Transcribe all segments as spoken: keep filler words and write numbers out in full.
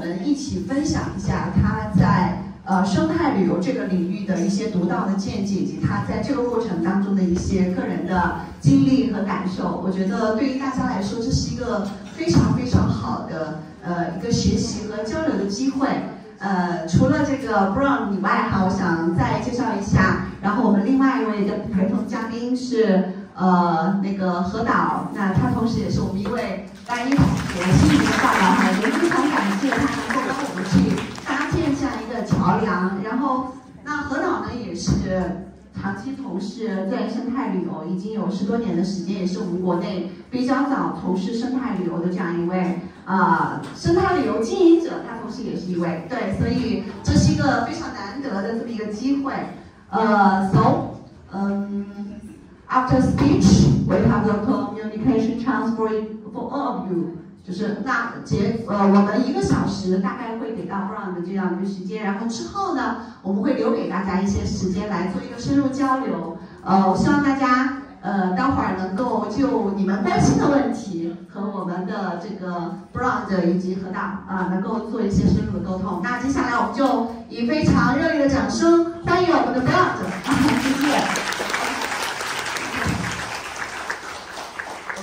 我们一起分享一下他在呃生态旅游这个领域的一些独到的见解，以及他在这个过程当中的一些个人的经历和感受。我觉得对于大家来说，这是一个非常非常好的呃一个学习和交流的机会。 呃，除了这个 Brown 以外哈，我想再介绍一下。然后我们另外一位的陪同嘉宾是呃那个何导，那他同时也是我们一位来宾同学，心理的大佬哈，也非常感谢他能够帮我们去搭建这样一个桥梁。然后那何导呢也是长期从事自然生态旅游，已经有十多年的时间，也是我们国内比较早从事生态旅游的这样一位。 啊、呃，生态旅游经营者，他同时也是一位，对，所以这是一个非常难得的这么一个机会。呃 ，so， um, after speech, we have the communication chance for for all of you。就是那结呃，我们一个小时大概会给到 Brown 的这样一个时间，然后之后呢，我们会留给大家一些时间来做一个深入交流。呃，我希望大家。 呃，待会儿能够就你们担心的问题和我们的这个 Brown 以及何导啊，能够做一些深入的沟通。那接下来我们就以非常热烈的掌声欢迎我们的 Brown， 谢谢。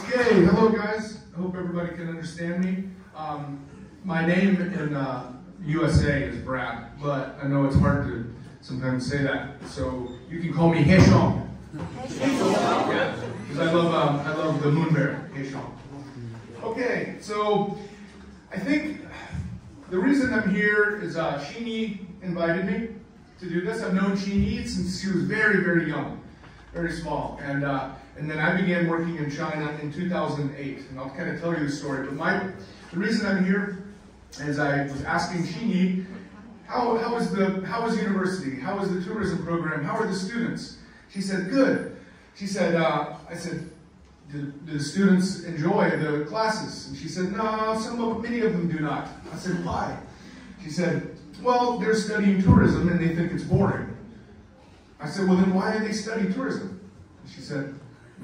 Okay, hello guys. I hope everybody can understand me. Um, my name in uh, U S A is Brad, but I know it's hard to sometimes say that, so you can call me Heshong. Yeah, because I love um, I love the moon bear, Heshong. Okay, so I think the reason I'm here is uh, Xinyi invited me to do this. I've known Xinyi since she was very very young, very small, and uh, and then I began working in China in two thousand eight. And I'll kind of tell you the story. But my the reason I'm here is I was asking Xinyi, how how is the how is university? How is the tourism program? How are the students? She said, good. She said, uh, I said, do, do the students enjoy the classes? And she said, no, some of, many of them do not. I said, why? She said, well, they're studying tourism and they think it's boring. I said, well, then why do they study tourism? And she said,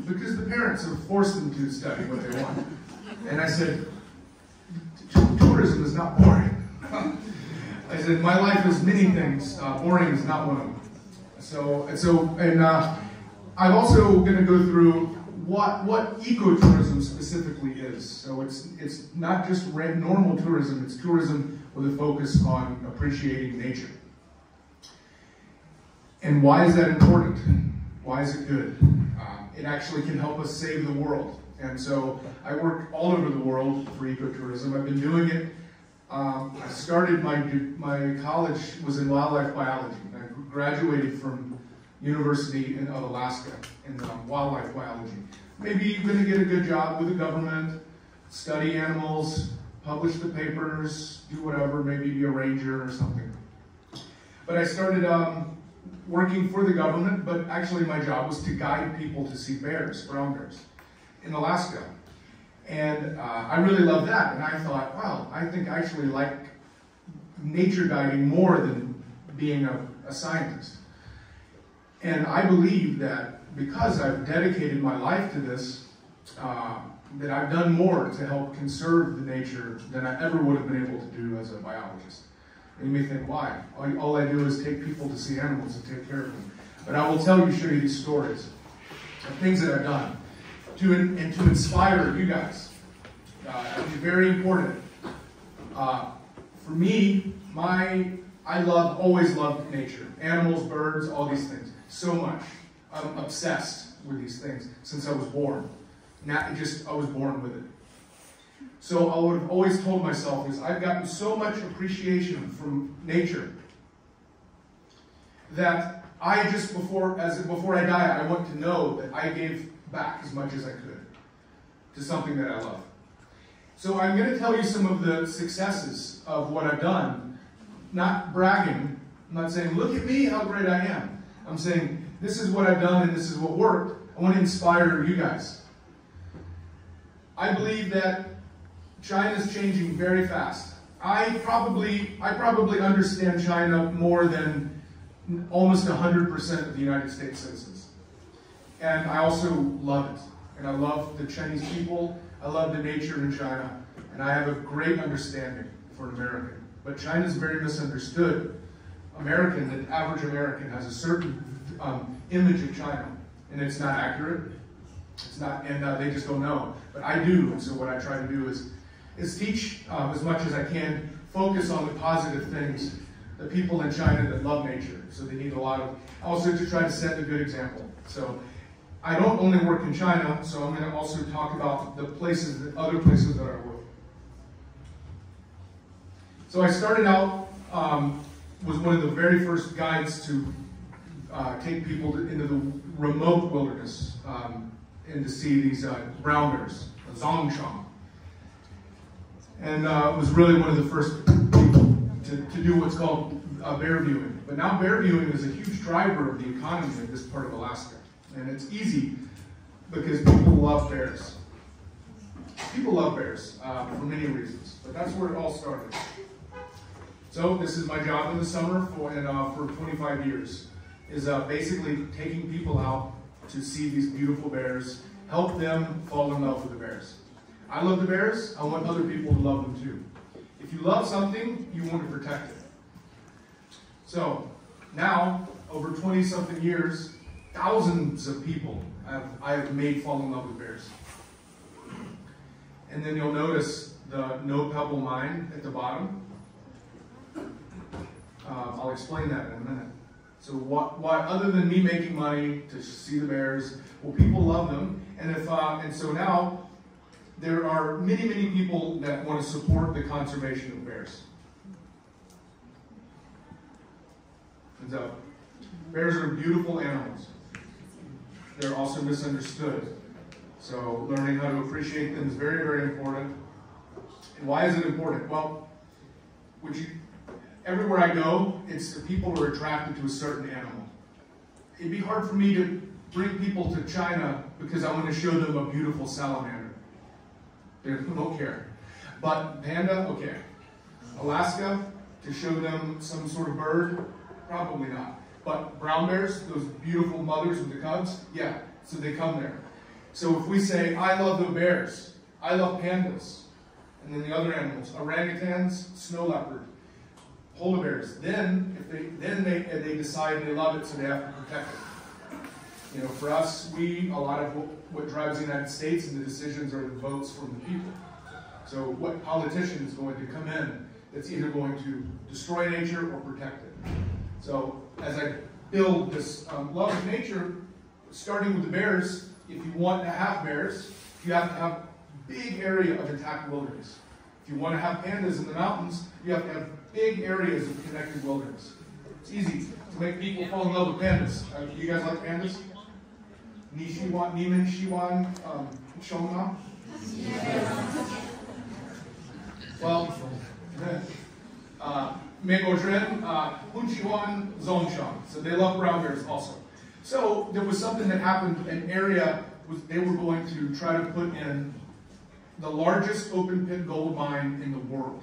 because the parents have forced them to study what they want. And I said, tourism is not boring. I said, my life is many things. Uh, boring is not one of them. So and so, and uh, I'm also going to go through what what ecotourism specifically is. So it's it's not just normal tourism; it's tourism with a focus on appreciating nature. And why is that important? Why is it good? Um, it actually can help us save the world. And so I work all over the world for ecotourism. I've been doing it. Um, I started my my college was in wildlife biology. Graduated from university in Alaska in um, wildlife biology. Maybe you're going to get a good job with the government, study animals, publish the papers, do whatever, maybe be a ranger or something. But I started um, working for the government, but actually my job was to guide people to see bears, brown bears, in Alaska. And uh, I really loved that, and I thought, wow, I think I actually like nature guiding more than being a a scientist. And I believe that because I've dedicated my life to this, uh, that I've done more to help conserve the nature than I ever would have been able to do as a biologist. And you may think, why? All, all I do is take people to see animals and take care of them. But I will tell you, show you these stories of things that I've done to in, and to inspire you guys. Uh, it's very important. Uh, for me, my I love, always loved nature. Animals, birds, all these things. So much. I'm obsessed with these things since I was born. Not just, I was born with it. So I would have always told myself is I've gotten so much appreciation from nature that I just before, as before I die, I want to know that I gave back as much as I could to something that I love. So I'm going to tell you some of the successes of what I've done. Not bragging, I'm not saying, look at me, how great I am. I'm saying, this is what I've done and this is what worked. I want to inspire you guys. I believe that China's changing very fast. I probably, I probably understand China more than almost one hundred percent of the United States citizens. And I also love it. And I love the Chinese people, I love the nature in China, and I have a great understanding for America. but China's very misunderstood. American, the average American has a certain um, image of China, and it's not accurate. It's not, and uh, they just don't know. But I do, and so what I try to do is, is teach um, as much as I can, focus on the positive things, the people in China that love nature, so they need a lot of, also to try to set a good example. So I don't only work in China, so I'm gonna also talk about the places, the other places that I work. So I started out, um, was one of the very first guides to uh, take people to, into the remote wilderness um, and to see these uh, brown bears, the zhongshan. And uh, was really one of the first people to, to do what's called uh, bear viewing. But now bear viewing is a huge driver of the economy in this part of Alaska. And it's easy because people love bears. People love bears uh, for many reasons, but that's where it all started. So this is my job in the summer for, and, uh, for twenty-five years, is uh, basically taking people out to see these beautiful bears, help them fall in love with the bears. I love the bears, I want other people to love them too. If you love something, you want to protect it. So now, over twenty something years, thousands of people I've, I've made fall in love with bears. And then you'll notice the no pebble mine at the bottom. Uh, I'll explain that in a minute. So what, why, other than me making money to see the bears, well, people love them. And, if, uh, and so now there are many, many people that want to support the conservation of bears. And so bears are beautiful animals. They're also misunderstood. So learning how to appreciate them is very, very important. And why is it important? Well, would you, everywhere I go, it's the people who are attracted to a certain animal. It'd be hard for me to bring people to China because I want to show them a beautiful salamander. They don't care. But panda, okay. Alaska, to show them some sort of bird, probably not. But brown bears, those beautiful mothers with the cubs, yeah, so they come there. So if we say, I love the bears, I love pandas, and then the other animals, orangutans, snow leopard, polar bears, then if they then they they decide they love it, so they have to protect it. You know, for us, we a lot of what, what drives the United States and the decisions are the votes from the people. So what politician is going to come in that's either going to destroy nature or protect it? So as I build this um, love of nature, starting with the bears, if you want to have bears, you have to have a big area of intact wilderness. If you want to have pandas in the mountains, you have to have big areas of connected wilderness. It's easy to make people fall in love with pandas. Uh, you guys like pandas? Nishiwan, Niman, Shiwan, um, Shona? Yes. Well, uh, Megotren, Hunchiwan, Zongshan. So they love brown bears also. So there was something that happened, an area was, they were going to try to put in the largest open pit gold mine in the world,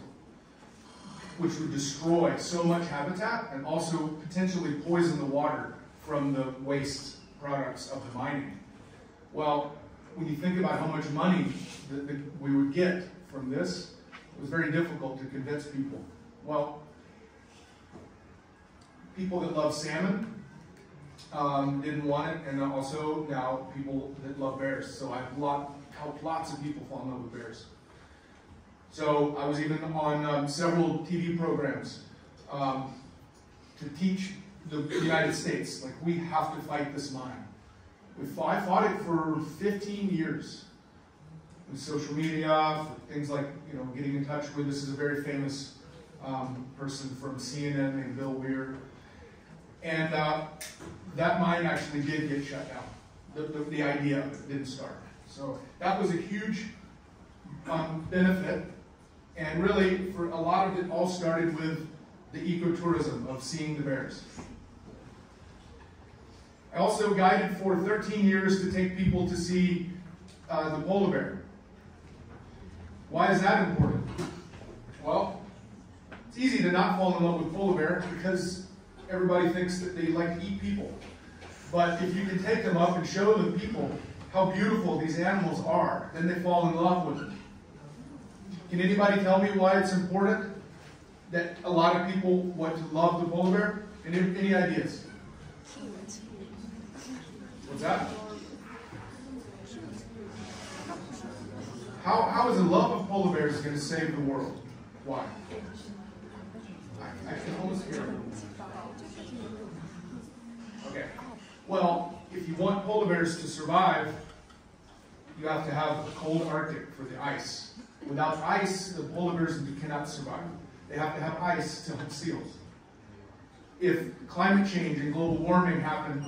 which would destroy so much habitat and also potentially poison the water from the waste products of the mining. Well, when you think about how much money that we would get from this, it was very difficult to convince people. Well, people that love salmon um, didn't want it, and also now people that love bears. So I've lot, helped lots of people fall in love with bears. So I was even on um, several T V programs um, to teach the United States, like, we have to fight this mine. We fought, I fought it for fifteen years. In social media, for things like, you know, getting in touch with, this is a very famous Um, person from C N N named Bill Weir, and uh, that mine actually did get shut down. The, the, the idea of it didn't start. So that was a huge um, benefit, and really for a lot of it all started with the ecotourism of seeing the bears. I also guided for thirteen years to take people to see uh, the polar bear. Why is that important? Well, it's easy to not fall in love with polar bear because everybody thinks that they like to eat people. But if you can take them up and show the people how beautiful these animals are, then they fall in love with them. Can anybody tell me why it's important? that a lot of people want to love the polar bear? Any, any ideas? What's that? How, how is the love of polar bears going to save the world? Why? I, I can almost hear it. Okay. Well, if you want polar bears to survive, you have to have the cold Arctic for the ice. Without ice, the polar bears cannot survive. They have to have ice to hunt seals. If climate change and global warming happen,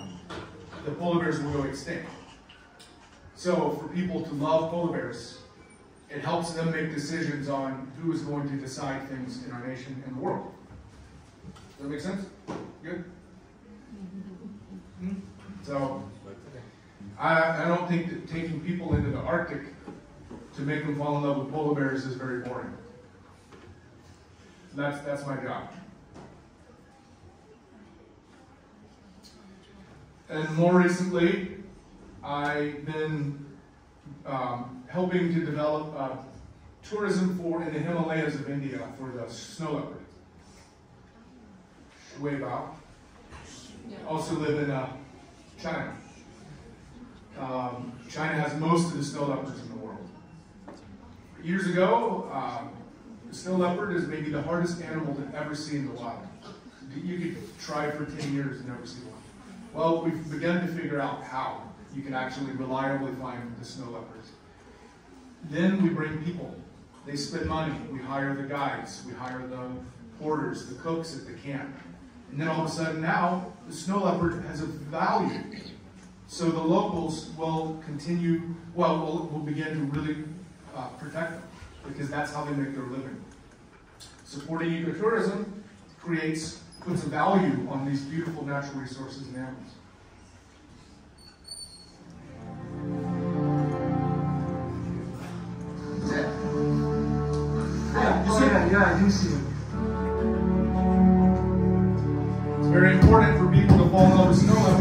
the polar bears will go extinct. So for people to love polar bears, it helps them make decisions on who is going to decide things in our nation and the world. Does that make sense? Good? Mm-hmm. So I, I don't think that taking people into the Arctic to make them fall in love with polar bears is very boring. That's, that's my job. And more recently, I've been um, helping to develop uh, tourism for in the Himalayas of India for the snow leopard. Shuebao. Also live in uh, China. Um, China has most of the snow leopards in the world. Years ago, um, the snow leopard is maybe the hardest animal to ever see in the wild. You could try for ten years and never see one. Well, we've begun to figure out how you can actually reliably find the snow leopards. Then we bring people. They spend money. We hire the guides. We hire the porters, the cooks at the camp. And then all of a sudden now, the snow leopard has a value. So the locals will continue, well, will, will begin to really uh, protect them, because that's how they make their living. Supporting ecotourism creates, puts a value on these beautiful natural resources and animals. Is that? Yeah, oh, yeah, yeah, I do see it. It's very important for people to fall in love with snow leopards.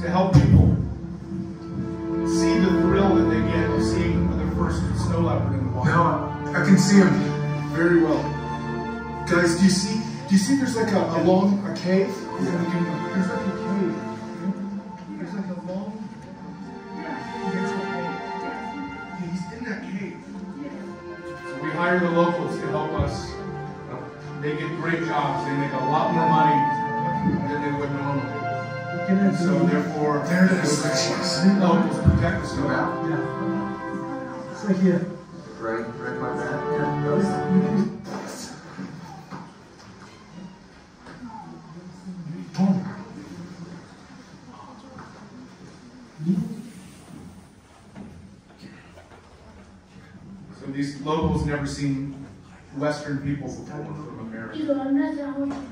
To help people see the thrill that they get of seeing the first snow leopard in the water. No, I can see him very well. Guys, do you see? Do you see? There's like a, a long a cave. Yeah. There's like a cave. There's like a long. Yeah, he's in that cave. So we hire the locals to help us. They get great jobs. They make a lot more money than they would normally. And so therefore, there it is. Locals protect us about. Yeah. It's right here. Right, right by that. Yeah. Those. So these locals never seen Western people before from America.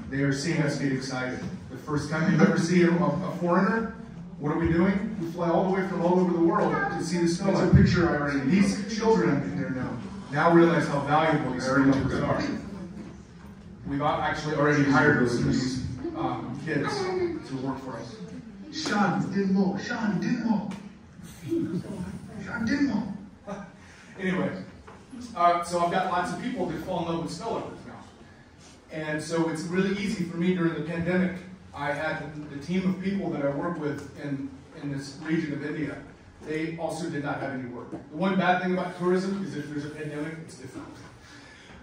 They are seeing us get excited. The first time you ever see a, a foreigner, what are we doing? We fly all the way from all over the world to see the snow. That's a picture I already. These children in there now now realize how valuable these snow leopards are. We've actually already hired those these um, kids to work for us. Sean Dinmo, Sean Dinmo, Sean Dinmo. Anyway, uh, so I've got lots of people that fall in love with snow leopards now, and so it's really easy for me during the pandemic. I had the team of people that I work with in, in this region of India, they also did not have any work. The one bad thing about tourism is if there's a pandemic, it's different,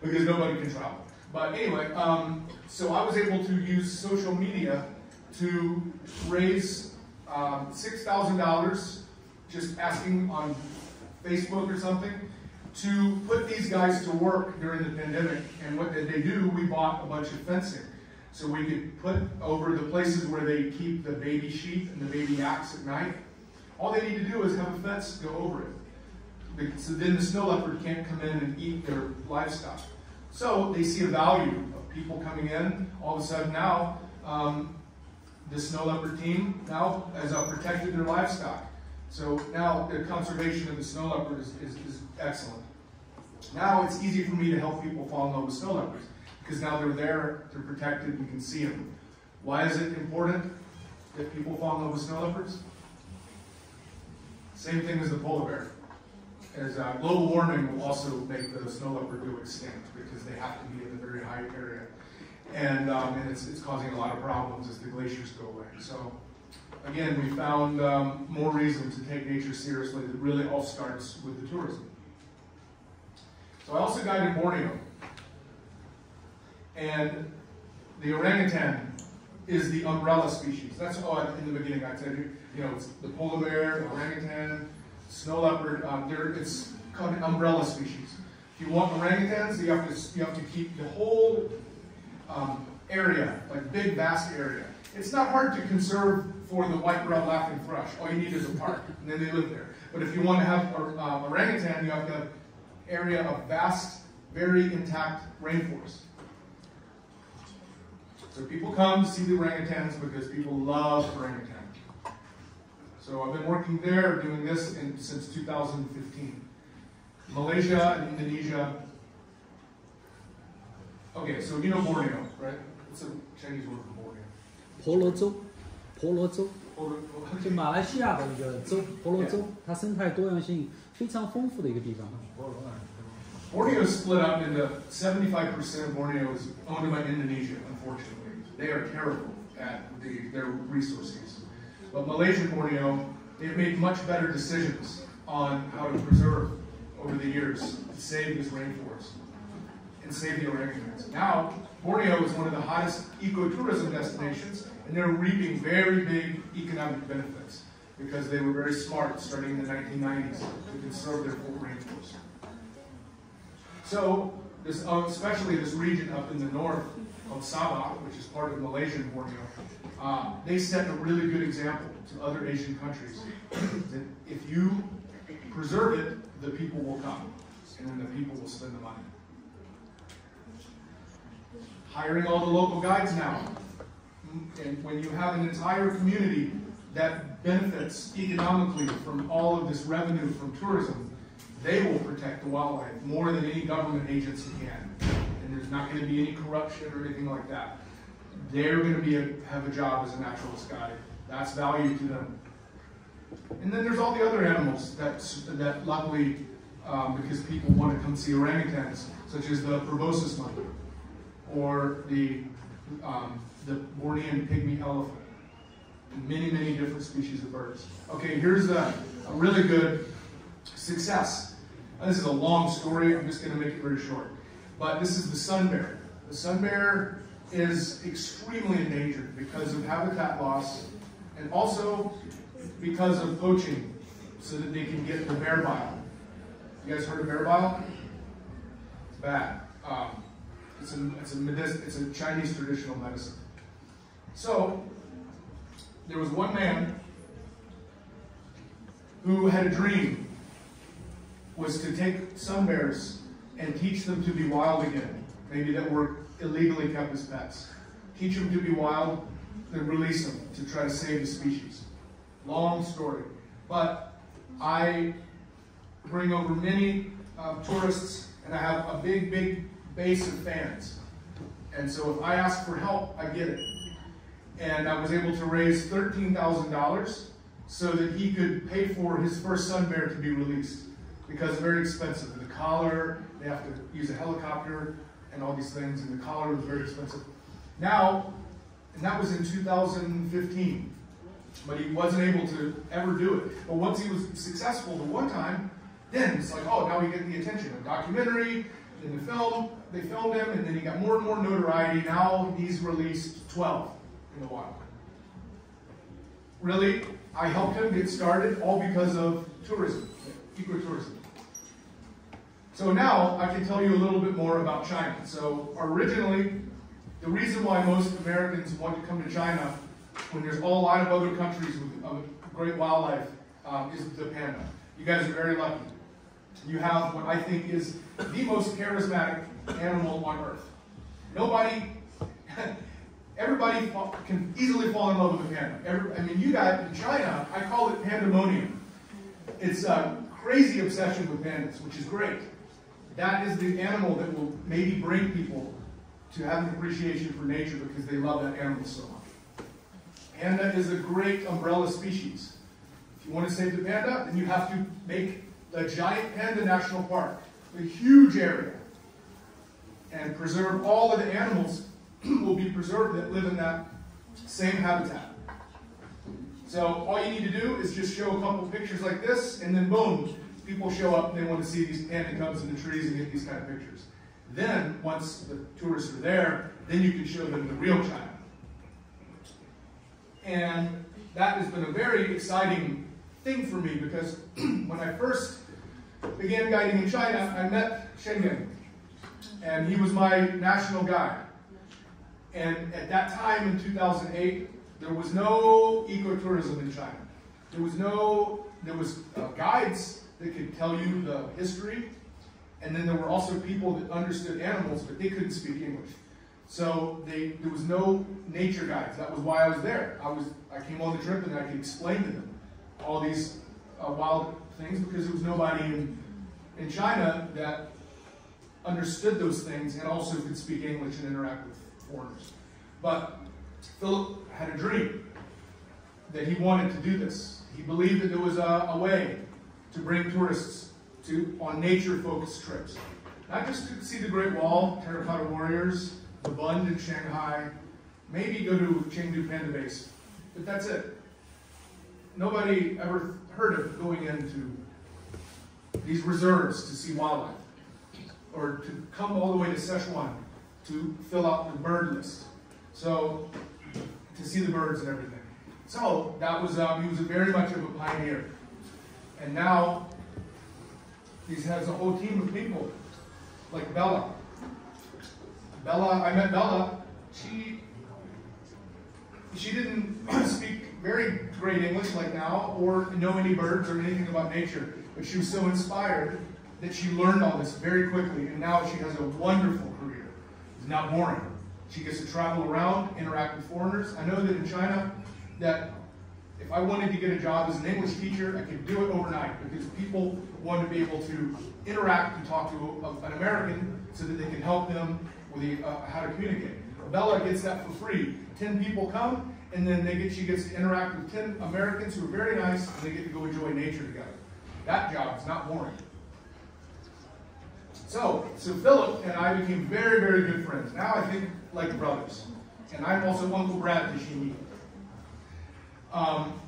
because nobody can travel. But anyway, um, so I was able to use social media to raise um, six thousand dollars, just asking on Facebook or something, to put these guys to work during the pandemic. And what did they do? We bought a bunch of fencing. So we could put over the places where they keep the baby sheep and the baby yaks at night. All they need to do is have a fence go over it. So then the snow leopard can't come in and eat their livestock. So they see a value of people coming in. All of a sudden now, um, the snow leopard team now has uh, protected their livestock. So now the conservation of the snow leopard is, is, is excellent. Now it's easy for me to help people fall in love with snow leopards because now they're there, they're protected, we can see them. Why is it important that people fall in love with snow leopards? Same thing as the polar bear. As uh, global warming will also make the snow leopard go extinct because they have to be in the very high area. And, um, and it's, it's causing a lot of problems as the glaciers go away. So again, we found um, more reason to take nature seriously that really all starts with the tourism. So I also guided Borneo. And the orangutan is the umbrella species. That's all in the beginning I said, you know, it's the polar bear, the orangutan, snow leopard, um, it's called an umbrella species. If you want orangutans, you have to, you have to keep the whole um, area, like big, vast area. It's not hard to conserve for the white grub laughing thrush. All you need is a park, and then they live there. But if you want to have a, uh, orangutan, you have to have area of vast, very intact rainforest. So people come to see the orangutans because people love orangutan. So I've been working there, doing this in, since two thousand fifteen. Malaysia and Indonesia. Okay, so you know Borneo, right? What's the Chinese word for Borneo? Polotzo. Polotzo. Borneo is split up into seventy-five percent of Borneo is owned by Indonesia, unfortunately. They are terrible at the, their resources. But Malaysia Borneo, they've made much better decisions on how to preserve over the years to save this rainforest and save the orangutans. Now, Borneo is one of the hottest ecotourism destinations, and they're reaping very big economic benefits because they were very smart starting in the nineteen nineties to conserve their full rainforest. So, this, uh, especially this region up in the north of Sabah, which is part of Malaysia and Borneo, uh, they set a really good example to other Asian countries that if you preserve it, the people will come, and then the people will spend the money. Hiring all the local guides now, and when you have an entire community that benefits economically from all of this revenue from tourism, they will protect the wildlife more than any government agency can. And there's not going to be any corruption or anything like that. They're going to be a, have a job as a naturalist guide. That's value to them. And then there's all the other animals that, that luckily, um, because people want to come see orangutans, such as the proboscis monkey, or the, um, the Bornean pygmy elephant, and many, many different species of birds. Okay, here's a, a really good success. This is a long story, I'm just going to make it very short. But this is the sun bear. The sun bear is extremely endangered because of habitat loss and also because of poaching so that they can get the bear bile. You guys heard of bear bile? It's bad. Um, it's, a, it's, a it's a Chinese traditional medicine. So there was one man who had a dream was to take sun bears and teach them to be wild again. Maybe that were illegally kept as pets. Teach them to be wild, then release them to try to save the species. Long story. But I bring over many uh, tourists, and I have a big, big base of fans. And so if I ask for help, I get it. And I was able to raise thirteen thousand dollars so that he could pay for his first sun bear to be released. Because it's very expensive. The collar, they have to use a helicopter and all these things, and the collar was very expensive. Now, and that was in two thousand fifteen, but he wasn't able to ever do it. But once he was successful the one time, then it's like, oh, now we get the attention. A documentary, then the film, they filmed him, and then he got more and more notoriety. Now he's released twelve in the wild. Really, I helped him get started all because of tourism. Ecotourism. So now I can tell you a little bit more about China. So originally, the reason why most Americans want to come to China when there's a lot of other countries with uh, great wildlife um, is the panda. You guys are very lucky. You have what I think is the most charismatic animal on earth. Nobody, everybody can easily fall in love with a panda. Every, I mean, you guys in China, I call it pandemonium. it's a crazy obsession with pandas, which is great. That is the animal that will maybe bring people to have an appreciation for nature because they love that animal so much. Panda is a great umbrella species. If you want to save the panda, then you have to make the Giant Panda National Park, a huge area, and preserve all of the animals will be preserved that live in that same habitat. So all you need to do is just show a couple pictures like this, and then boom, people show up and they want to see these panda cubs in the trees and get these kind of pictures. Then, once the tourists are there, then you can show them the real China. And that has been a very exciting thing for me, because when I first began guiding in China, I met Shenyang, and he was my national guide. And at that time, in two thousand eight, there was no ecotourism in China. There was no, there was uh, guides that could tell you the history, and then there were also people that understood animals, but they couldn't speak English. So they, there was no nature guides. That was why I was there. I was, I came on the trip and I could explain to them all these uh, wild things, because there was nobody in, in China that understood those things and also could speak English and interact with foreigners. But Philip had a dream that he wanted to do this. He believed that there was a, a way to bring tourists to on nature-focused trips. Not just to see the Great Wall, Terracotta Warriors, the Bund in Shanghai, maybe go to Chengdu Panda Base, but that's it. Nobody ever heard of going into these reserves to see wildlife, or to come all the way to Sichuan to fill out the bird list. So, to see the birds and everything. So, that was, um, he was very much of a pioneer. And now, he has a whole team of people, like Bella. Bella, I met Bella, she, she didn't speak very great English like now, or know any birds or anything about nature, but she was so inspired that she learned all this very quickly, and now she has a wonderful career. It's not boring. She gets to travel around, interact with foreigners. I know that in China, that if I wanted to get a job as an English teacher, I could do it overnight, because people want to be able to interact and talk to a, an American so that they can help them with the, uh, how to communicate. Bella gets that for free. Ten people come, and then they get, she gets to interact with ten Americans who are very nice, and they get to go enjoy nature together. That job is not boring. So, so Philip and I became very, very good friends. Now I think like brothers. And I'm also Uncle Brad to Xinyi. Um,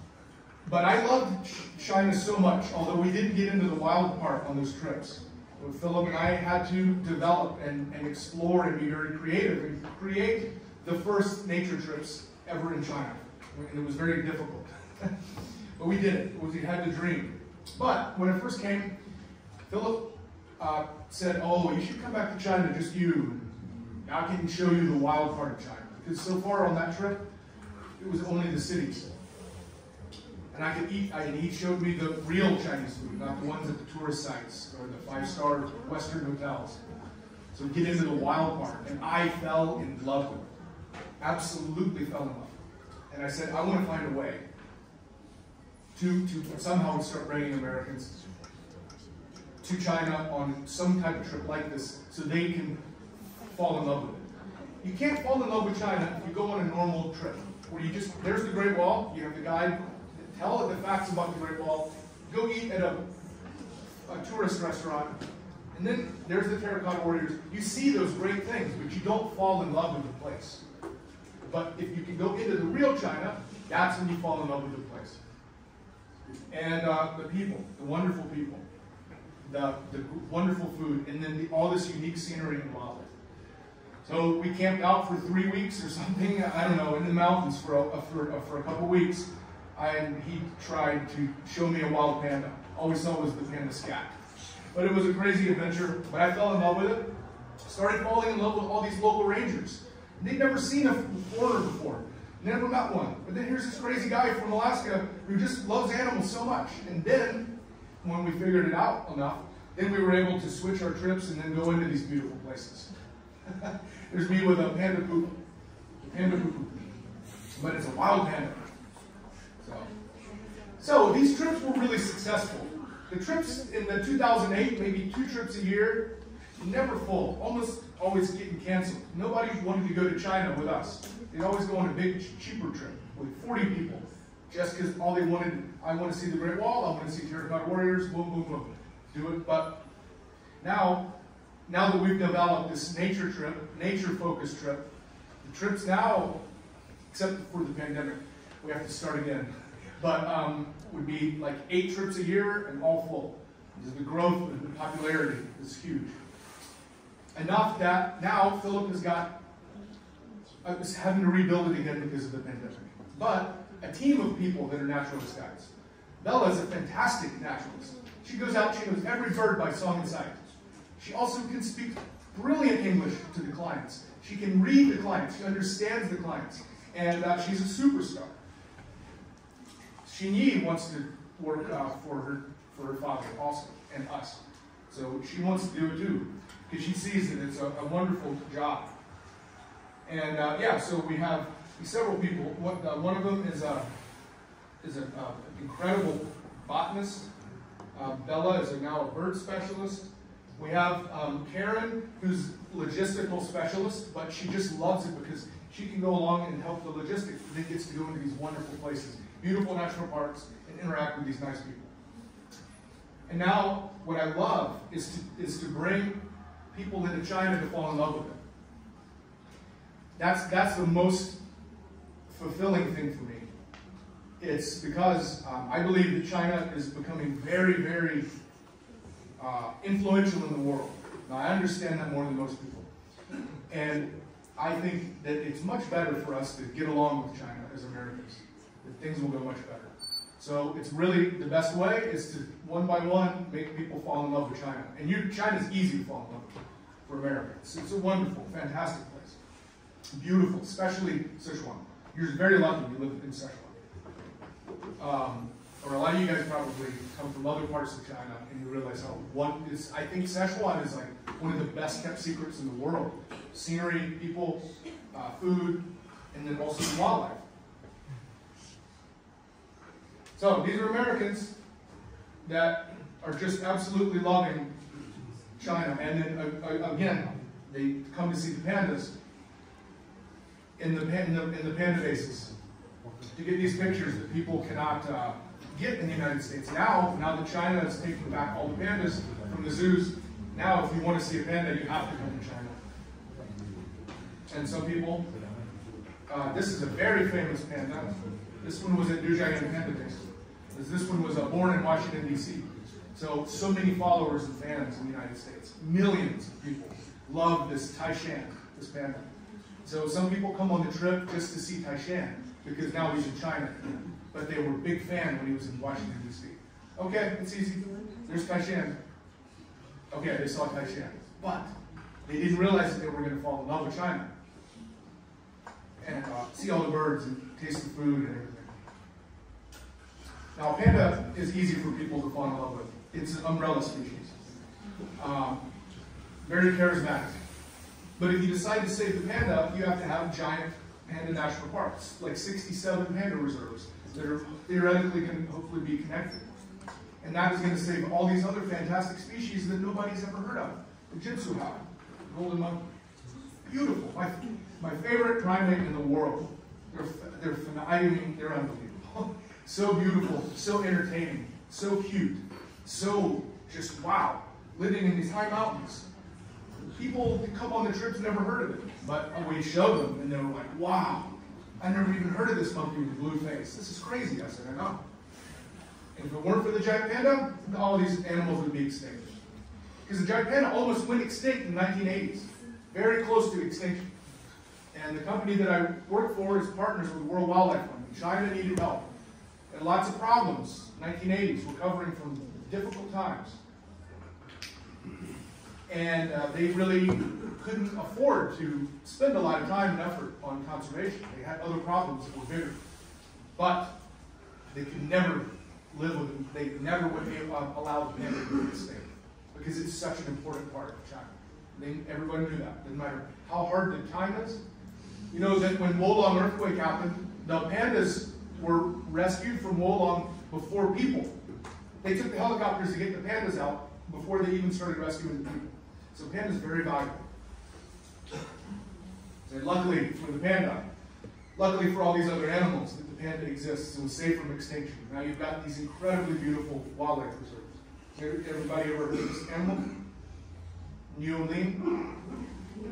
but I loved China so much, although we didn't get into the wild part on those trips. But Philip and I had to develop and, and explore and be very creative and create the first nature trips ever in China. And it was very difficult. But we did it. We had the dream. But when I first came, Philip uh, said, oh, you should come back to China, just you. Now I can show you the wild part of China. Because so far on that trip, it was only the cities. And I could eat, I, and he showed me the real Chinese food, not the ones at the tourist sites or the five-star Western hotels. So get into the wild part, and I fell in love with it. Absolutely fell in love with it. And I said, I want to find a way to, to somehow start bringing Americans to China on some type of trip like this so they can fall in love with it. You can't fall in love with China if you go on a normal trip, where you just, there's the Great Wall, you have the guide, tell the facts about the Great Wall, go eat at a, a tourist restaurant, and then there's the Terracotta Warriors. You see those great things, but you don't fall in love with the place. But if you can go into the real China, that's when you fall in love with the place. And uh, the people, the wonderful people, the, the wonderful food, and then the, all this unique scenery and wildlife. So we camped out for three weeks or something, I don't know, in the mountains for a, for, for a couple weeks. I, and he tried to show me a wild panda. All we saw was the panda scat. But it was a crazy adventure, but I fell in love with it. Started falling in love with all these local rangers. And they'd never seen a foreigner before, never met one. But then here's this crazy guy from Alaska who just loves animals so much. And then, when we figured it out enough, then we were able to switch our trips and then go into these beautiful places. There's me with a panda poop, panda poop, but it's a wild panda. So these trips were really successful, The trips in the two thousand eight, maybe two trips a year, never full, almost always getting canceled. Nobody wanted to go to China with us. They'd always go on a big, cheaper trip with forty people, just because all they wanted, I want to see the Great Wall, I want to see Terracotta Warriors, boom, boom, boom, do it. But now, now that we've developed this nature trip, nature-focused trip, the trips now, except for the pandemic, we have to start again. But um, would be like eight trips a year and all full. Because the growth and the popularity is huge. Enough that now Philip has got, I was having to rebuild it again because of the pandemic. But a team of people that are naturalist guides. Bella is a fantastic naturalist. She goes out, she knows every bird by song and sight. She also can speak brilliant English to the clients. She can read the clients, she understands the clients. And uh, she's a superstar. Xinyi wants to work uh, for, her, for her father also, and us. So she wants to do it too, because she sees that it's a, a wonderful job. And uh, yeah, so we have several people. What, uh, one of them is an is a, uh, incredible botanist. Uh, Bella is a, now a bird specialist. We have um, Karen, who's logistical specialist, but she just loves it because she can go along and help the logistics, and then gets to go into these wonderful places, beautiful national parks, and interact with these nice people. And now, what I love is to, is to bring people into China to fall in love with them. That's, that's the most fulfilling thing for me. It's because um, I believe that China is becoming very, very uh, influential in the world. Now, I understand that more than most people. And I think that it's much better for us to get along with China as Americans. That things will go much better. So it's really the best way is to one by one make people fall in love with China. And you, China's easy to fall in love with for Americans. It's a wonderful, fantastic place, beautiful, especially Sichuan. You're very lucky you live in Sichuan. Um, or a lot of you guys probably come from other parts of China and you realize how what is. I think Sichuan is like one of the best kept secrets in the world: scenery, people, uh, food, and then also wildlife. So these are Americans that are just absolutely loving China. And then uh, again, they come to see the pandas in the, in the, in the panda bases to get these pictures that people cannot uh, get in the United States. Now, now that China is taking back all the pandas from the zoos, now if you want to see a panda, you have to come to China. And some people, uh, this is a very famous panda. This one was at Dujiangyan Panda National Park. This one was uh, born in Washington, D C So, so many followers and fans in the United States. Millions of people love this Taishan, this panda. So some people come on the trip just to see Taishan, because now he's in China. But they were a big fan when he was in Washington, D C Okay, it's easy. There's Taishan. Okay, they saw Taishan. But they didn't realize that they were going to fall in love with China. And uh, see all the birds and taste the food and everything. Now, panda is easy for people to fall in love with. It's an umbrella species. Um, very charismatic. But if you decide to save the panda, you have to have giant panda national parks, like sixty-seven panda reserves that are theoretically going to hopefully be connected. And that is going to save all these other fantastic species that nobody's ever heard of. The jitsuha, golden monkey. Beautiful. My, my favorite primate in the world. They're, they're, I mean, they're unbelievable. So beautiful, so entertaining, so cute, so just wow, living in these high mountains. People that come on the trips never heard of it, but we showed them and they were like, wow, I never even heard of this monkey with a blue face. This is crazy. I said, I know. And if it weren't for the giant panda, all these animals would be extinct. Because the giant panda almost went extinct in the nineteen eighties, very close to extinction. And the company that I work for is partners with the World Wildlife Fund. China needed help. And lots of problems. nineteen eighties, recovering from difficult times. And uh, they really couldn't afford to spend a lot of time and effort on conservation. They had other problems that were bigger. But they could never live with them. They never would be allowed them to be extinct, because it's such an important part of China. They, everybody knew that. Didn't matter how hard the time is. You know that when Wolong earthquake happened, the pandas were rescued from Wolong before people. They took the helicopters to get the pandas out before they even started rescuing the people. So pandas are very valuable. So luckily for the panda, luckily for all these other animals, that the panda exists and was saved from extinction. Now you've got these incredibly beautiful wildlife reserves. Everybody ever heard of this animal? Newling?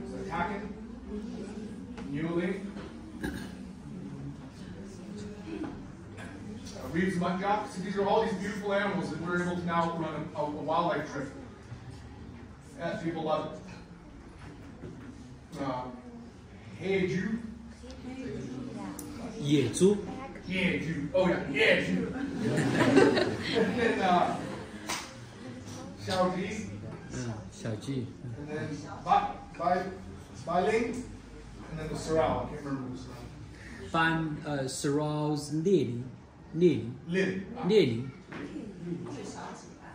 Is it Takin? Newling? Uh, Reeves muntjac. So these are all these beautiful animals that we're able to now run a, a wildlife trip. Yeah, people love it. Uh, Heju. Yeju. Yeju. Oh yeah, Yeju. And then uh, Xiaoji. Xiaoji. And then Ba Ba Baling. And then the Sorrel. I can't remember the Sorrel. Ban uh, Sorrel's Lily. Lily. Lily. Lily.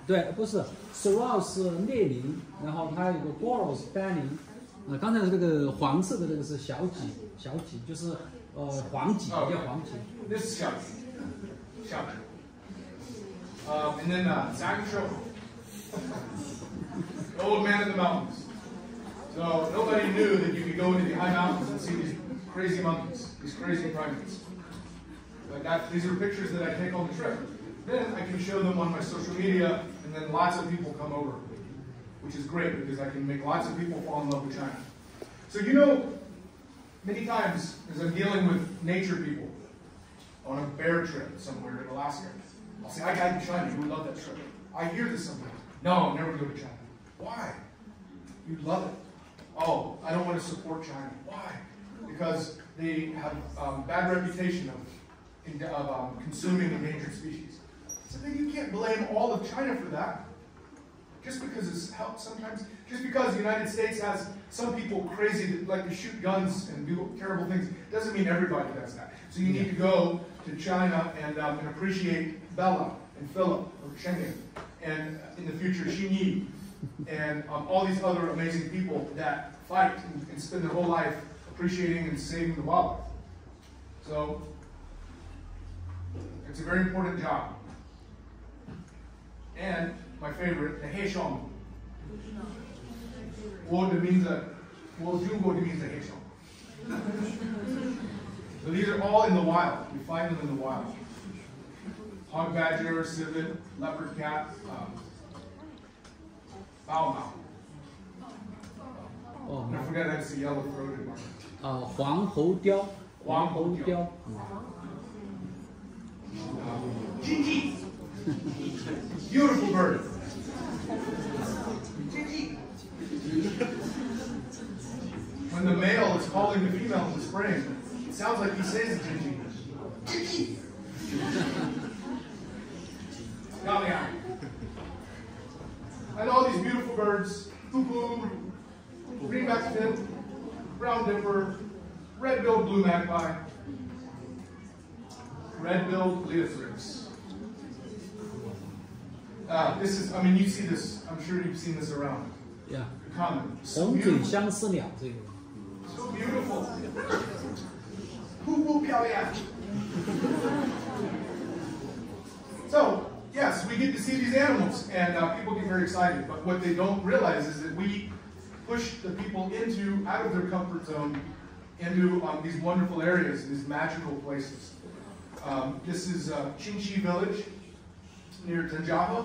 对，不是 ，sorrel 是猎羚，然后它有个 coral 是斑羚，啊、呃，刚才这个黄色的这个是小脊，小脊就是呃黄脊，叫黄脊。那是小脊，小脊。呃 ，and then uh, Zhangjiajie, the old man in the mountains. So nobody knew that you could go into the high mountains and see these crazy monkeys, these crazy primates. But that, these are pictures that I take on the trip. Then I can show them on my social media, and then lots of people come over, which is great because I can make lots of people fall in love with China. So you know, many times as I'm dealing with nature people on a bear trip somewhere in Alaska, I'll say, I got to China, you would love that trip. I hear this sometimes. No, I'll never go to China. Why? You'd love it. Oh, I don't want to support China. Why? Because they have a um, bad reputation of, of um, consuming endangered species. So then you can't blame all of China for that. Just because it's helped sometimes, just because the United States has some people crazy that like to shoot guns and do terrible things, doesn't mean everybody does that. So you need to go to China and, um, and appreciate Bella and Philip, or Shenyang, and in the future Xinyi, and um, all these other amazing people that fight and, and spend their whole life appreciating and saving the wildlife. So it's a very important job. And my favorite, the Heshong. What means a what means a Heshong. So these are all in the wild. You find them in the wild. Hog badger, civet, leopard cat, um, bao mao. Oh, and I forgot that's the yellow-throated one. Uh, Huang Hou Diao. Huang Hou Diao. Jinji. Beautiful bird. When the male is calling the female in the spring, it sounds like he says Jinji. And all these beautiful birds, cuckoo, greenback finch, brown dipper, red-billed blue magpie, red-billed leothrix. Uh, this is, I mean, you see this, I'm sure you've seen this around. Yeah. Common. So beautiful. So beautiful. So, yes, we get to see these animals, and uh, people get very excited, but what they don't realize is that we push the people into, out of their comfort zone, into um, these wonderful areas, these magical places. Um, this is uh, Xinyi Village, near Tanjava,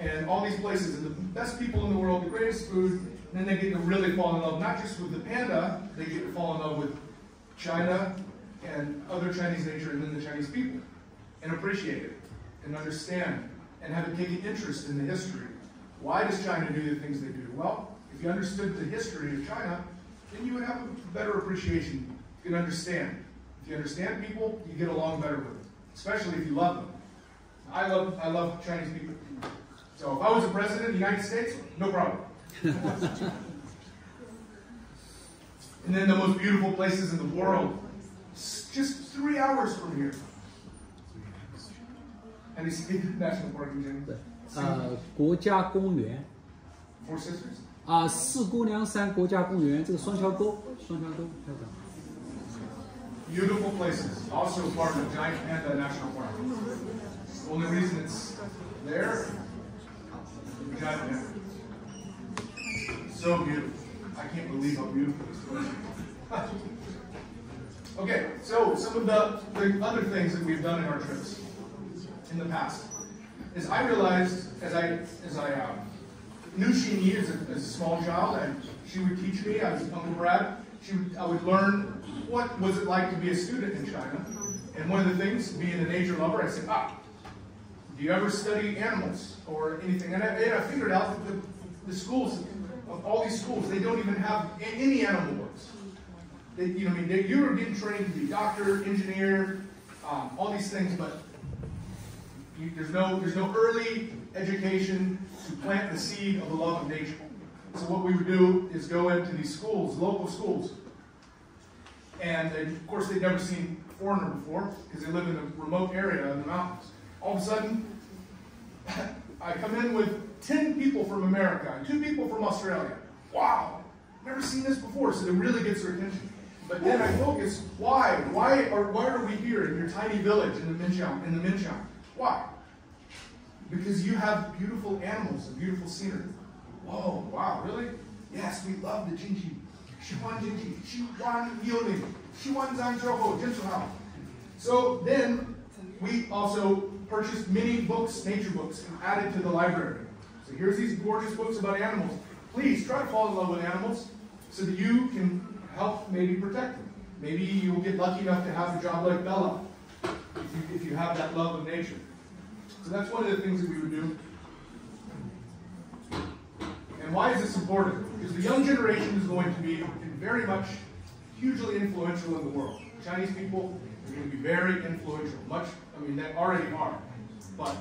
and all these places, and the best people in the world, the greatest food, and then they get to really fall in love, not just with the panda, they get to fall in love with China and other Chinese nature, and then the Chinese people, and appreciate it, and understand, and have a taking interest in the history. Why does China do the things they do? Well, if you understood the history of China, then you would have a better appreciation, you could understand. If you understand people, you get along better with them, especially if you love them. I love, I love Chinese people. So if I was a president of the United States, no problem. And then the most beautiful places in the world, just three hours from here. And it's a national park in general. Uh, Four Sisters? Uh, beautiful places, also part of Giant Panda National Park. Well, the reason it's there, we've got it now. So beautiful. I can't believe how beautiful this place is. Okay, so some of the, the other things that we've done in our trips in the past is I realized as I as I uh, knew Xinyi as a, as a small child, and she would teach me. I was Uncle Brad. She would, I would learn what was it like to be a student in China. And one of the things, being a nature lover, I said, ah, do you ever study animals or anything? And I, and I figured out that the, the schools, of all these schools, they don't even have any animal works. They, you know, I mean, they, you were getting trained to be doctor, engineer, um, all these things, but you, there's no there's no early education to plant the seed of the love of nature. So what we would do is go into these schools, local schools, and they, of course they'd never seen a foreigner before because they live in a remote area in the mountains. All of a sudden, I come in with ten people from America and two people from Australia. Wow, never seen this before, so it really gets their attention. But then I focus, why? Why are, why are we here in your tiny village in the Minshan, in the Minshan? Why? Because you have beautiful animals and beautiful scenery. Whoa, wow, really? Yes, we love the Jinji. Sichuan Jinji, Sichuan Yao Ming, Sichuan Zhangjiajie, Jinshihao. So then we also purchased many books, nature books, and added to the library. So here's these gorgeous books about animals. Please try to fall in love with animals so that you can help maybe protect them. Maybe you'll get lucky enough to have a job like Bella if you, if you have that love of nature. So that's one of the things that we would do. And why is this important? Because the young generation is going to be very much hugely influential in the world. Chinese people are going to be very influential. Much, I mean, they already are. But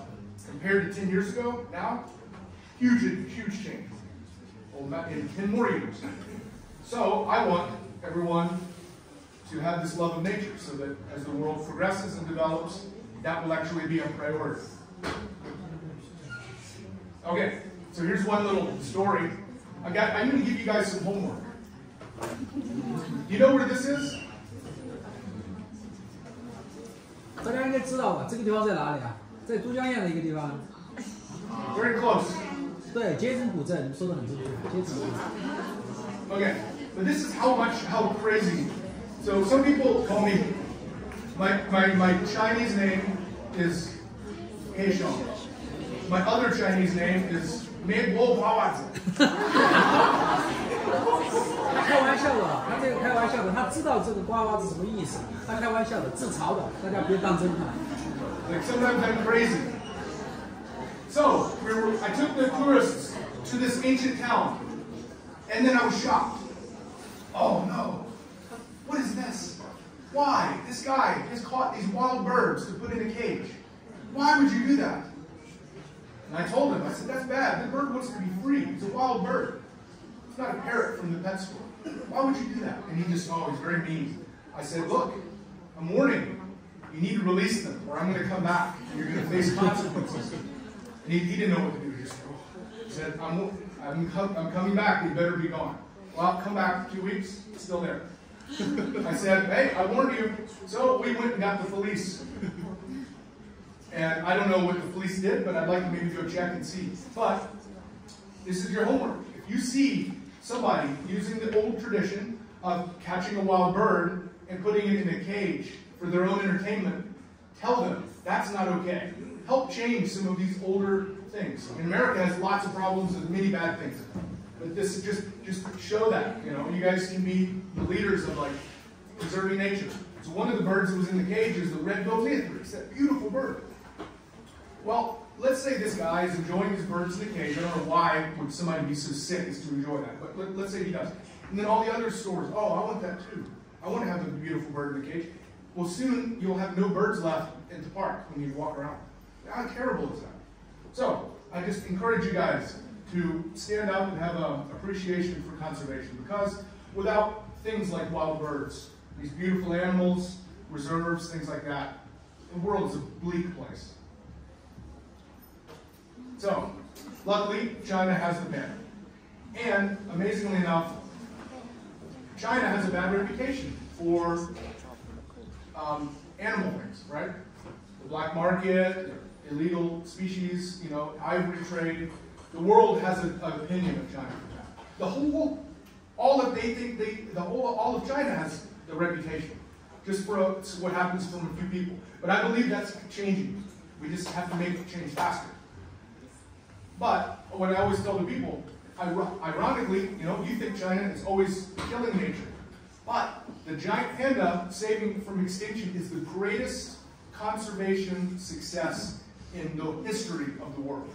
compared to ten years ago, now, huge, huge change. Well, in ten more years. So I want everyone to have this love of nature so that as the world progresses and develops, that will actually be a priority. Okay. So here's one little story. I got, I'm going to give you guys some homework. Do you know where this is? Very close. Okay, but this is how much, how crazy. So some people call me, my, my, my Chinese name is Heshong. My other Chinese name is like sometimes I'm crazy. So we were, I took the tourists to this ancient town, and then I was shocked. Oh no! What is this? Why? This guy has caught these wild birds to put in a cage. Why would you do that? And I told him, I said, that's bad. The bird wants to be free. It's a wild bird. It's not a parrot from the pet store. Why would you do that? And he just, oh, he's very mean. I said, look, I'm warning you. You need to release them, or I'm going to come back, and you're going to face consequences. And he, he didn't know what to do. He just said, I'm, I'm, com I'm coming back. You better be gone. Well, I'll come back for two weeks. It's still there. I said, hey, I warned you. So we went and got the police. And I don't know what the police did, but I'd like to maybe go check and see. But this is your homework. If you see somebody using the old tradition of catching a wild bird and putting it in a cage for their own entertainment, tell them that's not okay. Help change some of these older things. I mean, America has lots of problems and many bad things. But this is just, just show that, you know, you guys can be the leaders of like preserving nature. So one of the birds that was in the cage is the red-billed anther. It's that beautiful bird. Well, let's say this guy is enjoying his birds in the cage. I don't know why would somebody be so sick as to enjoy that, but let, let's say he does. And then all the other stores, oh, I want that too. I want to have a beautiful bird in the cage. Well, soon you'll have no birds left at the park when you walk around. How terrible is that? So I just encourage you guys to stand up and have an appreciation for conservation, because without things like wild birds, these beautiful animals, reserves, things like that, the world is a bleak place. So, luckily, China has the ban. And, amazingly enough, China has a bad reputation for um, animal rights, right? The black market, illegal species, you know, ivory trade. The world has an opinion of China. The whole, all of they think they, the whole, all of China has the reputation, just for a, what happens from a few people. But I believe that's changing. We just have to make the change faster. But what I always tell the people, ironically, you know, you think China is always killing nature, but the giant panda saving from extinction is the greatest conservation success in the history of the world.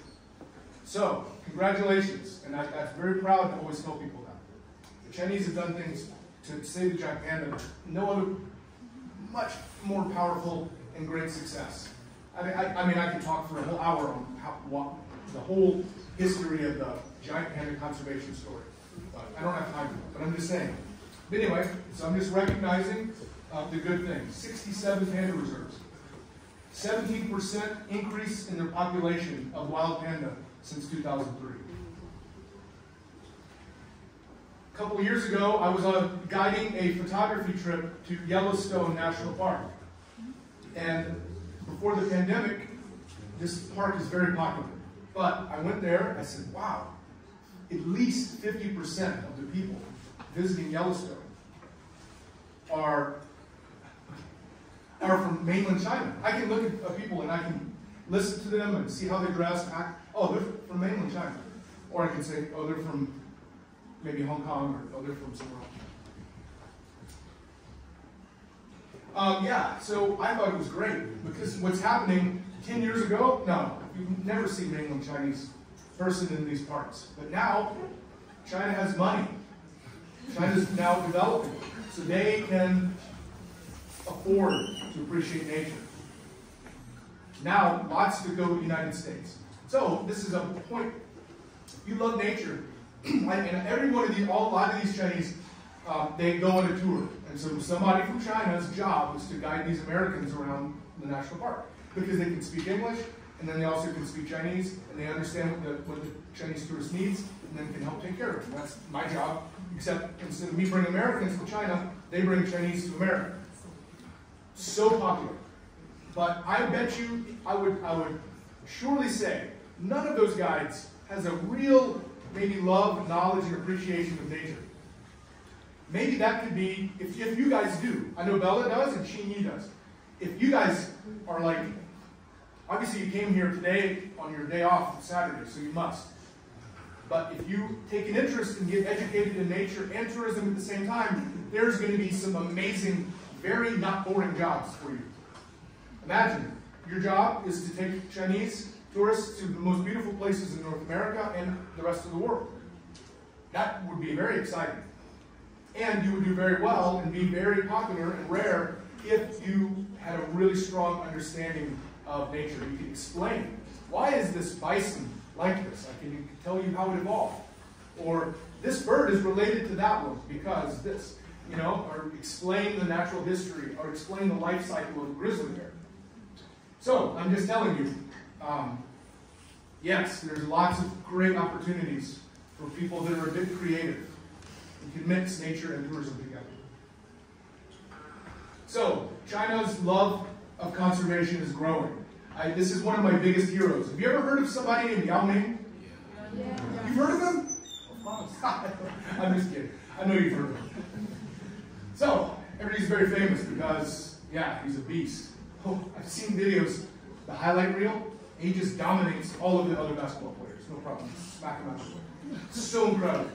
So, congratulations, and I, I'm very proud to always tell people that. The Chinese have done things to save the giant panda, no other, much more powerful and great success. I mean, I, I, mean, I could talk for a whole hour on how, what, the whole history of the giant panda conservation story. But I don't have time for it, but I'm just saying. But anyway, so I'm just recognizing uh, the good things. sixty-seven panda reserves, seventeen percent increase in their population of wild panda since two thousand three. A couple of years ago, I was on guiding a photography trip to Yellowstone National Park. And before the pandemic, this park is very popular. But I went there, I said, wow, at least fifty percent of the people visiting Yellowstone are, are from mainland China. I can look at people and I can listen to them and see how they dress. I, oh, they're from mainland China. Or I can say, oh, they're from maybe Hong Kong, or oh, they're from somewhere else. Um, yeah, so I thought it was great, because what's happening ten years ago, no, you've never seen an mainland Chinese person in these parks. But now, China has money. China's now developing, so they can afford to appreciate nature. Now, lots to go to the United States. So, this is a point. You love nature. And every one of these, all, a lot of these Chinese, uh, they go on a tour. And so somebody from China's job is to guide these Americans around the national park, because they can speak English, and then they also can speak Chinese, and they understand what the, what the Chinese tourist needs, and then can help take care of them. That's my job, except instead of me bringing Americans to China, they bring Chinese to America. So popular. But I bet you, I would, I would surely say, none of those guides has a real, maybe love, knowledge, and appreciation of nature. Maybe that could be, if, if you guys do, I know Bella does and Xinyi does. If you guys are like, obviously you came here today on your day off on Saturday, so you must. But if you take an interest and get educated in nature and tourism at the same time, there's going to be some amazing, very not boring jobs for you. Imagine, your job is to take Chinese tourists to the most beautiful places in North America and the rest of the world. That would be very exciting. And you would do very well and be very popular and rare if you had a really strong understanding of nature. You can explain, why is this bison like this? I can tell you how it evolved. Or this bird is related to that one because this, you know, or explain the natural history, or explain the life cycle of a grizzly bear. So, I'm just telling you, um, yes, there's lots of great opportunities for people that are a bit creative and can mix nature and tourism together. So, China's love of conservation is growing. I, this is one of my biggest heroes. Have you ever heard of somebody named Yao Ming? Yeah. Yeah. You've heard of him? Of course. I'm just kidding. I know you've heard of him. So, everybody's very famous because, yeah, he's a beast. Oh, I've seen videos, the highlight reel, and he just dominates all of the other basketball players. No problem. Just smack him out of the way. So incredible.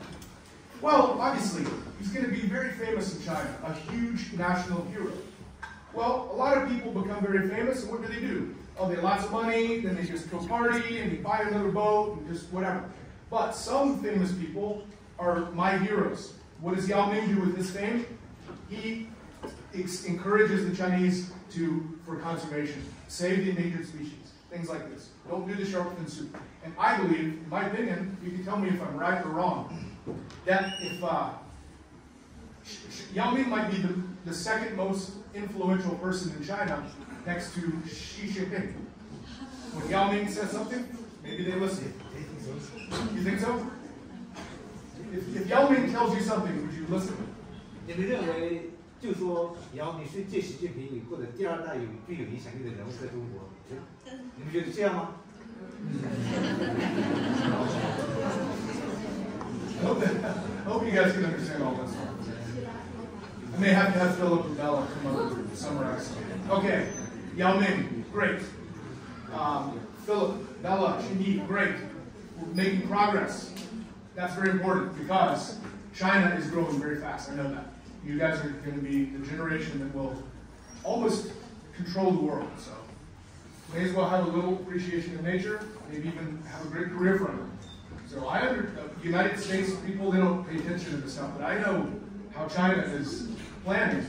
Well, obviously, he's going to be very famous in China, a huge national hero. Well, a lot of people become very famous, and what do they do? Oh, they have lots of money, then they just go party, and they buy another boat, and just whatever. But some famous people are my heroes. What does Yao Ming do with his fame? He encourages the Chinese to, for conservation, save the endangered species, things like this. Don't do the shark-fin soup. And I believe, in my opinion, you can tell me if I'm right or wrong, that if uh, Yao Ming might be the, the second most influential person in China next to Xi Jinping. When Yao Ming says something, maybe they listen. You think so? If, if Yao Ming tells you something, would you listen? In a way, 就说姚你是继习近平以后的第二大有具有影响力的人物在中国，你们觉得这样吗？I hope you guys can understand all this. I may have to have Philip and Bella come up and summarize. Okay, Yao Ming, great. Um, Philip, Bella, Xinyi, great. We're making progress. That's very important because China is growing very fast. I know that. You guys are going to be the generation that will almost control the world. So may as well have a little appreciation of nature, maybe even have a great career from it. So I under, uh, United States people, they don't pay attention to this stuff, but I know how China is planning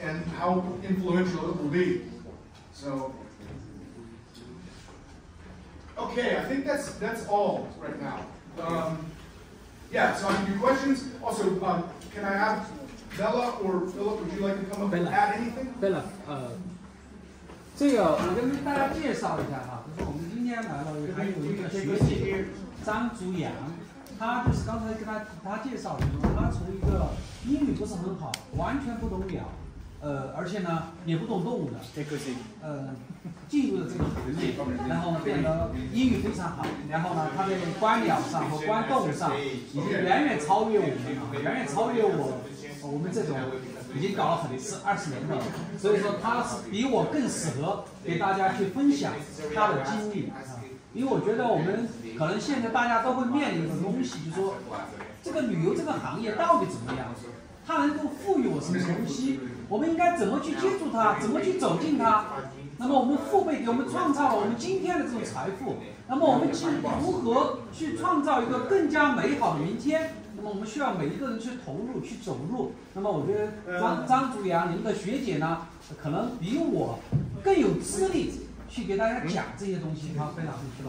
and how influential it will be. So, okay, I think that's that's all right now. Um, yeah, so I can do questions. Also, um, can I have Bella or Philip, would you like to come up Bella. and add anything? Bella, uh, 这个我跟大家介绍一下哈，就是我们今天来了还有一个学姐张竹阳，她就是刚才跟他他介绍的时候，她从一个英语不是很好，完全不懂鸟，呃，而且呢也不懂动物的，呃，进入了这个行业，然后呢变得英语非常好，然后呢她在观鸟上和观动物上已经远远超越我们，远远超越我我们这种。 已经搞了很是二十年了，所以说他是比我更适合给大家去分享他的经历啊，因为我觉得我们可能现在大家都会面临的东西，就是说这个旅游这个行业到底怎么样，它能够赋予我什么东西，我们应该怎么去接触它，怎么去走进它。那么我们父辈给我们创造了我们今天的这种财富，那么我们去如何去创造一个更加美好的明天？ 那么我们需要每一个人去投入、去走入。那么我觉得张张竹阳您的学姐呢，可能比我更有资历去给大家讲这些东西，她非常优秀。